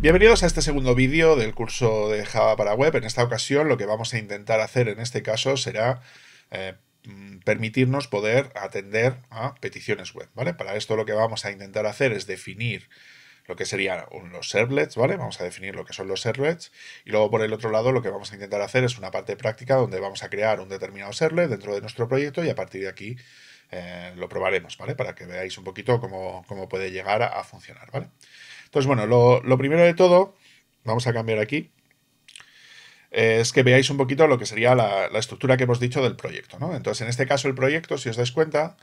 Bienvenidos a este segundo vídeo del curso de Java para web. En esta ocasión lo que vamos a intentar hacer en este caso será permitirnos poder atender a peticiones web, ¿vale? Para esto lo que vamos a intentar hacer es definir lo que serían los servlets, ¿vale? Vamos a definir lo que son los servlets y luego por el otro lado lo que vamos a intentar hacer es una parte práctica donde vamos a crear un determinado servlet dentro de nuestro proyecto y a partir de aquí lo probaremos, ¿vale? Para que veáis un poquito cómo puede llegar a funcionar, ¿vale? Entonces, bueno, lo primero de todo, vamos a cambiar aquí, es que veáis un poquito lo que sería la estructura que hemos dicho del proyecto, ¿no? Entonces, en este caso, el proyecto, si os dais cuenta,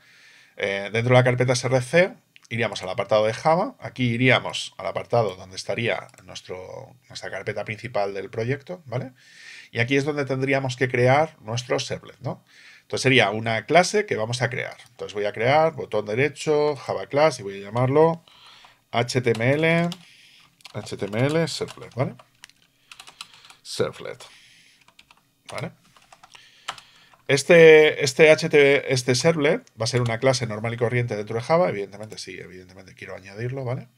dentro de la carpeta src, iríamos al apartado de Java, aquí iríamos al apartado donde estaría nuestra carpeta principal del proyecto, ¿vale? Y aquí es donde tendríamos que crear nuestro servlet, ¿no? Entonces, sería una clase que vamos a crear. Entonces, voy a crear, botón derecho, Java class, y voy a llamarlo HTML servlet, ¿vale? Servlet, ¿vale? Este servlet va a ser una clase normal y corriente dentro de Java, evidentemente sí, evidentemente quiero añadirlo, ¿vale?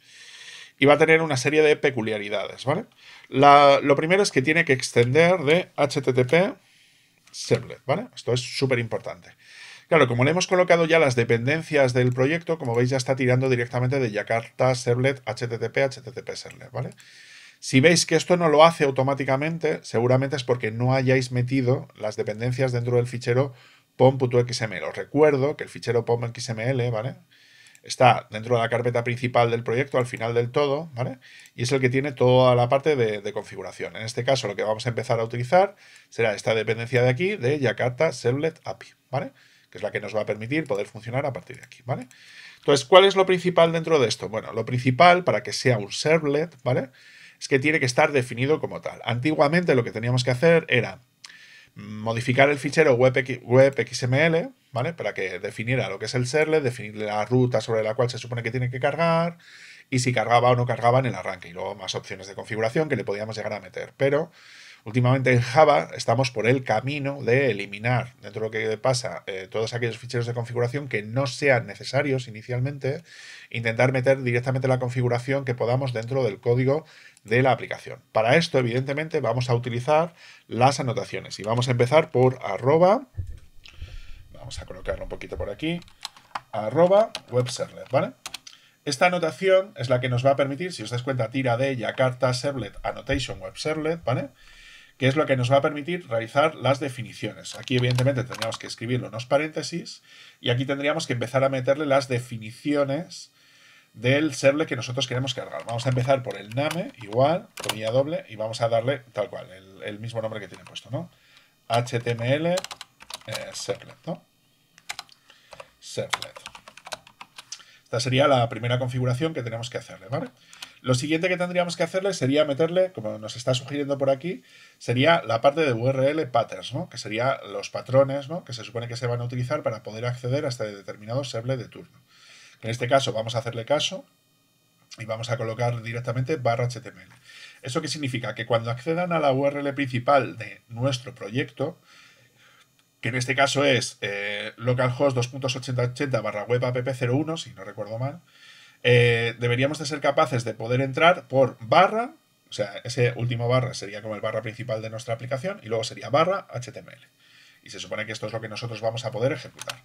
Y va a tener una serie de peculiaridades, ¿vale? Lo primero es que tiene que extender de HTTP servlet, ¿vale? Esto es súper importante. Claro, como le hemos colocado ya las dependencias del proyecto, como veis ya está tirando directamente de Jakarta Servlet HTTP Servlet, ¿vale? Si veis que esto no lo hace automáticamente, seguramente es porque no hayáis metido las dependencias dentro del fichero pom.xml. Os recuerdo que el fichero pom.xml, ¿vale? Está dentro de la carpeta principal del proyecto, al final del todo, ¿vale? Y es el que tiene toda la parte de configuración. En este caso, lo que vamos a empezar a utilizar será esta dependencia de aquí, de Jakarta Servlet API, ¿vale? Que es la que nos va a permitir poder funcionar a partir de aquí, ¿vale? Entonces, ¿cuál es lo principal dentro de esto? Bueno, lo principal para que sea un servlet, ¿vale? Es que tiene que estar definido como tal. Antiguamente lo que teníamos que hacer era modificar el fichero web.xml, ¿vale? Para que definiera lo que es el servlet, definirle la ruta sobre la cual se supone que tiene que cargar y si cargaba o no cargaba en el arranque. Y luego más opciones de configuración que le podíamos llegar a meter, pero últimamente en Java estamos por el camino de eliminar, dentro de lo que pasa, todos aquellos ficheros de configuración que no sean necesarios inicialmente, intentar meter directamente la configuración que podamos dentro del código de la aplicación. Para esto, evidentemente, vamos a utilizar las anotaciones y vamos a empezar por arroba, vamos a colocarlo un poquito por aquí, arroba WebServlet, ¿vale? Esta anotación es la que nos va a permitir, si os dais cuenta, tira de Jakarta Servlet Annotation WebServlet, ¿vale? Que es lo que nos va a permitir realizar las definiciones. Aquí, evidentemente, tendríamos que escribirlo en unos paréntesis y aquí tendríamos que empezar a meterle las definiciones del servlet que nosotros queremos cargar. Vamos a empezar por el name, igual, comilla doble, y vamos a darle tal cual, el mismo nombre que tiene puesto, ¿no? HTML servlet, ¿no? Servlet. Esta sería la primera configuración que tenemos que hacerle, ¿vale? Lo siguiente que tendríamos que hacerle sería meterle, como nos está sugiriendo por aquí, sería la parte de URL patterns, ¿no? Que serían los patrones, ¿no? Que se supone que se van a utilizar para poder acceder a este determinado servlet de turno. En este caso vamos a hacerle caso y vamos a colocar directamente /HTML. ¿Eso qué significa? Que cuando accedan a la URL principal de nuestro proyecto, que en este caso es localhost 2.8080/webapp01, si no recuerdo mal, deberíamos de ser capaces de poder entrar por barra, o sea, ese último barra sería como el barra principal de nuestra aplicación y luego sería /HTML. Y se supone que esto es lo que nosotros vamos a poder ejecutar.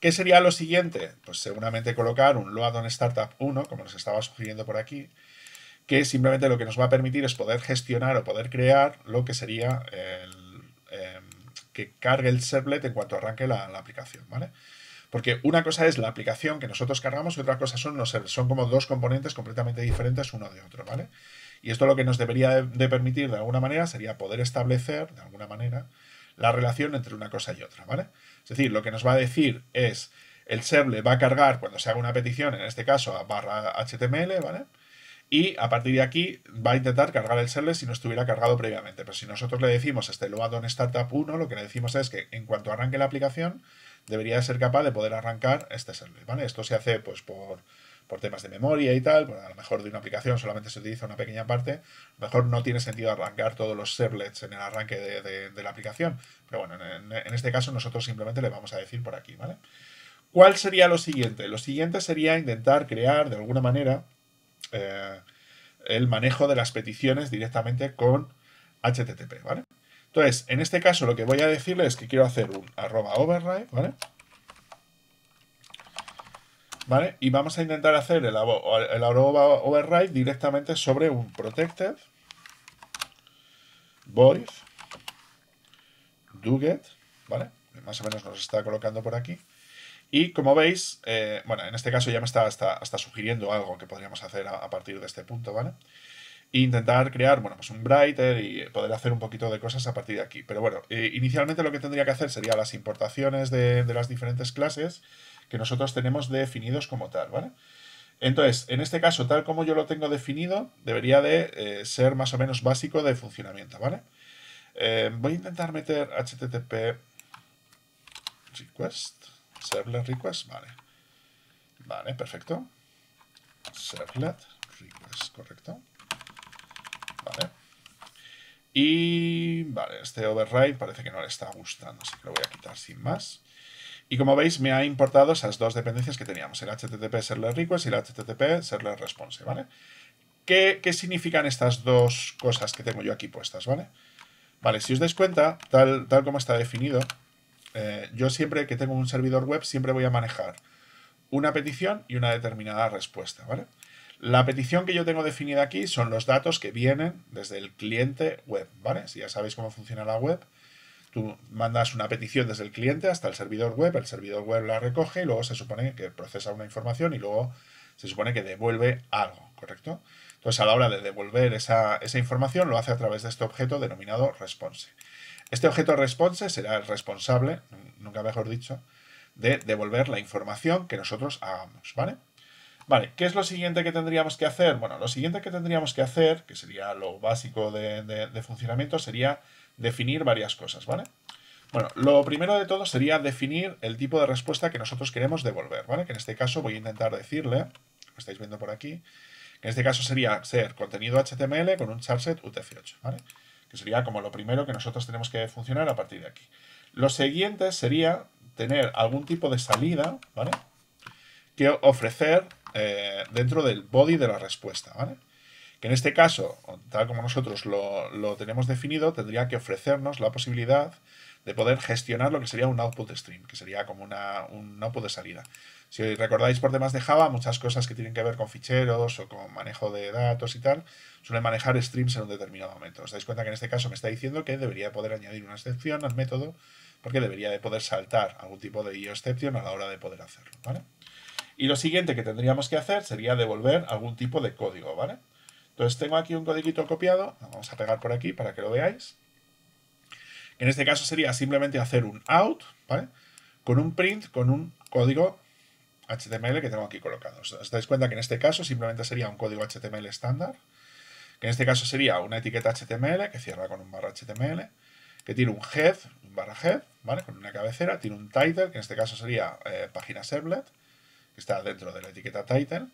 ¿Qué sería lo siguiente? Pues seguramente colocar un load on startup 1, como nos estaba sugiriendo por aquí, que simplemente lo que nos va a permitir es poder gestionar o poder crear lo que sería que cargue el servlet en cuanto arranque la aplicación, ¿vale? Porque una cosa es la aplicación que nosotros cargamos y otra cosa son los servlets. Son como dos componentes completamente diferentes uno de otro, ¿vale? Y esto lo que nos debería de permitir de alguna manera sería poder establecer, de alguna manera, la relación entre una cosa y otra, ¿vale? Es decir, lo que nos va a decir es el servlet va a cargar cuando se haga una petición, en este caso a /HTML, ¿vale? Y a partir de aquí va a intentar cargar el servlet si no estuviera cargado previamente. Pero si nosotros le decimos este load on startup 1, lo que le decimos es que en cuanto arranque la aplicación, debería ser capaz de poder arrancar este servlet, ¿vale? Esto se hace pues por temas de memoria y tal, bueno, a lo mejor de una aplicación solamente se utiliza una pequeña parte, a lo mejor no tiene sentido arrancar todos los servlets en el arranque de la aplicación, pero bueno, en este caso nosotros simplemente le vamos a decir por aquí, ¿vale? ¿Cuál sería lo siguiente? Lo siguiente sería intentar crear de alguna manera el manejo de las peticiones directamente con HTTP, ¿vale? Entonces, en este caso lo que voy a decirle es que quiero hacer un @override, ¿vale? ¿Vale? Y vamos a intentar hacer el @override directamente sobre un protected void doget, ¿vale? Más o menos nos está colocando por aquí. Y como veis, bueno, en este caso ya me está hasta sugiriendo algo que podríamos hacer a partir de este punto, ¿vale? E intentar crear, bueno, pues un Brighter y poder hacer un poquito de cosas a partir de aquí. Pero bueno, inicialmente lo que tendría que hacer sería las importaciones de las diferentes clases que nosotros tenemos definidos como tal, ¿vale? Entonces, en este caso, tal como yo lo tengo definido, debería de ser más o menos básico de funcionamiento, ¿vale? Voy a intentar meter HTTP request, servlet request, vale. Vale, perfecto. Servlet request, correcto. Vale. Y vale, este override parece que no le está gustando, así que lo voy a quitar sin más. Y como veis, me ha importado esas dos dependencias que teníamos, el HTTP servlet request y el HTTP servlet response, ¿vale? ¿Qué significan estas dos cosas que tengo yo aquí puestas, ¿vale? Vale, si os dais cuenta, tal como está definido, yo siempre que tengo un servidor web, siempre voy a manejar una petición y una determinada respuesta, ¿vale? La petición que yo tengo definida aquí son los datos que vienen desde el cliente web, ¿vale? Si ya sabéis cómo funciona la web, tú mandas una petición desde el cliente hasta el servidor web la recoge y luego se supone que procesa una información y luego se supone que devuelve algo, ¿correcto? Entonces, a la hora de devolver esa información, lo hace a través de este objeto denominado response. Este objeto response será el responsable, nunca mejor dicho, de devolver la información que nosotros hagamos, ¿vale? Vale, ¿qué es lo siguiente que tendríamos que hacer? Bueno, lo siguiente que tendríamos que hacer, que sería lo básico de funcionamiento, sería definir varias cosas, ¿vale? Bueno, lo primero de todo sería definir el tipo de respuesta que nosotros queremos devolver, ¿vale? Que en este caso voy a intentar decirle, lo estáis viendo por aquí, que en este caso sería ser contenido HTML con un charset UTF-8, ¿vale? Que sería como lo primero que nosotros tenemos que funcionar a partir de aquí. Lo siguiente sería tener algún tipo de salida, ¿vale? Que ofrecer dentro del body de la respuesta, ¿vale? Que en este caso, tal como nosotros lo tenemos definido, tendría que ofrecernos la posibilidad de poder gestionar lo que sería un output stream, que sería como un output de salida. Si recordáis por temas de Java, muchas cosas que tienen que ver con ficheros o con manejo de datos y tal, suelen manejar streams en un determinado momento. Os dais cuenta que en este caso me está diciendo que debería poder añadir una excepción al método, porque debería de poder saltar algún tipo de IOException a la hora de poder hacerlo, ¿vale? Y lo siguiente que tendríamos que hacer sería devolver algún tipo de código, ¿vale? Entonces tengo aquí un codiguito copiado, lo vamos a pegar por aquí para que lo veáis. En este caso sería simplemente hacer un out, ¿vale? Con un print, con un código HTML que tengo aquí colocado. Os dais cuenta que en este caso simplemente sería un código HTML estándar, que en este caso sería una etiqueta HTML que cierra con un /HTML, que tiene un head, un /head, ¿vale? Con una cabecera, tiene un title, que en este caso sería página servlet, que está dentro de la etiqueta title,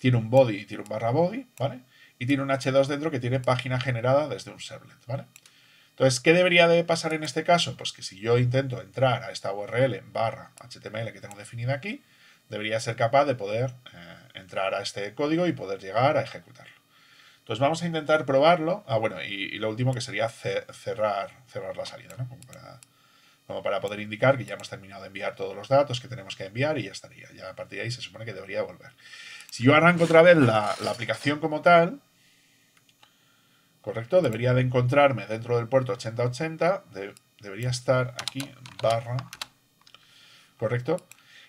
tiene un body y tiene un /body, ¿vale? Y tiene un H2 dentro que tiene página generada desde un servlet, ¿vale? Entonces, ¿qué debería de pasar en este caso? Pues que si yo intento entrar a esta URL /HTML que tengo definida aquí, debería ser capaz de poder entrar a este código y poder llegar a ejecutarlo. Entonces, vamos a intentar probarlo. Ah, bueno, y lo último que sería cerrar la salida, ¿no? Como para poder indicar que ya hemos terminado de enviar todos los datos que tenemos que enviar y ya estaría. Ya a partir de ahí se supone que debería volver. Si yo arranco otra vez la aplicación como tal, ¿correcto? Debería de encontrarme dentro del puerto 8080, debería estar aquí, /, ¿correcto?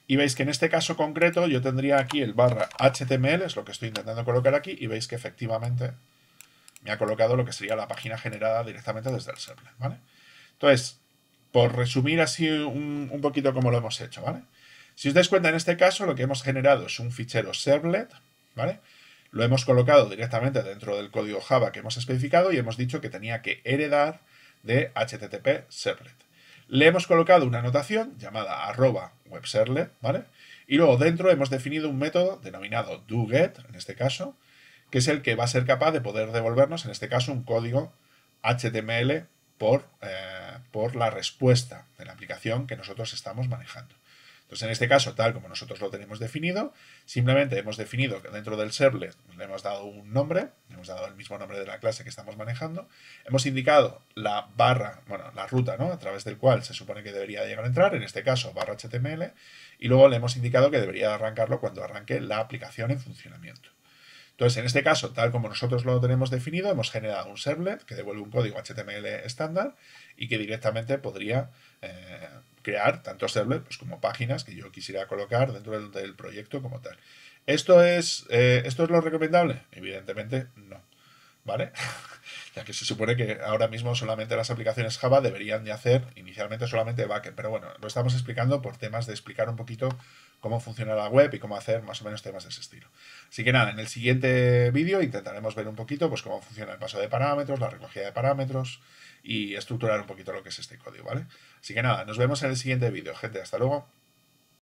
Y veis que en este caso concreto yo tendría aquí el /HTML, es lo que estoy intentando colocar aquí, y veis que efectivamente me ha colocado lo que sería la página generada directamente desde el servlet, ¿vale? Entonces, por resumir así un poquito como lo hemos hecho, ¿vale? Si os dais cuenta, en este caso lo que hemos generado es un fichero servlet, ¿vale? Lo hemos colocado directamente dentro del código Java que hemos especificado y hemos dicho que tenía que heredar de HTTP servlet. Le hemos colocado una anotación llamada @WebServlet, ¿vale? Y luego dentro hemos definido un método denominado doGet, en este caso, que es el que va a ser capaz de poder devolvernos, en este caso, un código HTML por la respuesta de la aplicación que nosotros estamos manejando. Entonces, en este caso, tal como nosotros lo tenemos definido, simplemente hemos definido que dentro del servlet le hemos dado un nombre, le hemos dado el mismo nombre de la clase que estamos manejando, hemos indicado la barra, bueno, la ruta, ¿no?, a través del cual se supone que debería llegar a entrar, en este caso, barra HTML, y luego le hemos indicado que debería arrancarlo cuando arranque la aplicación en funcionamiento. Entonces, en este caso, tal como nosotros lo tenemos definido, hemos generado un servlet que devuelve un código HTML estándar y que directamente podría crear tanto servlet pues, como páginas que yo quisiera colocar dentro del proyecto como tal. ¿Esto es lo recomendable? Evidentemente no, ¿vale? Ya que se supone que ahora mismo solamente las aplicaciones Java deberían de hacer inicialmente solamente backend, pero bueno, lo estamos explicando por temas de explicar un poquito cómo funciona la web y cómo hacer más o menos temas de ese estilo. Así que nada, en el siguiente vídeo intentaremos ver un poquito pues, cómo funciona el paso de parámetros, la recogida de parámetros y estructurar un poquito lo que es este código, ¿vale? Así que nada, nos vemos en el siguiente vídeo, gente. Hasta luego.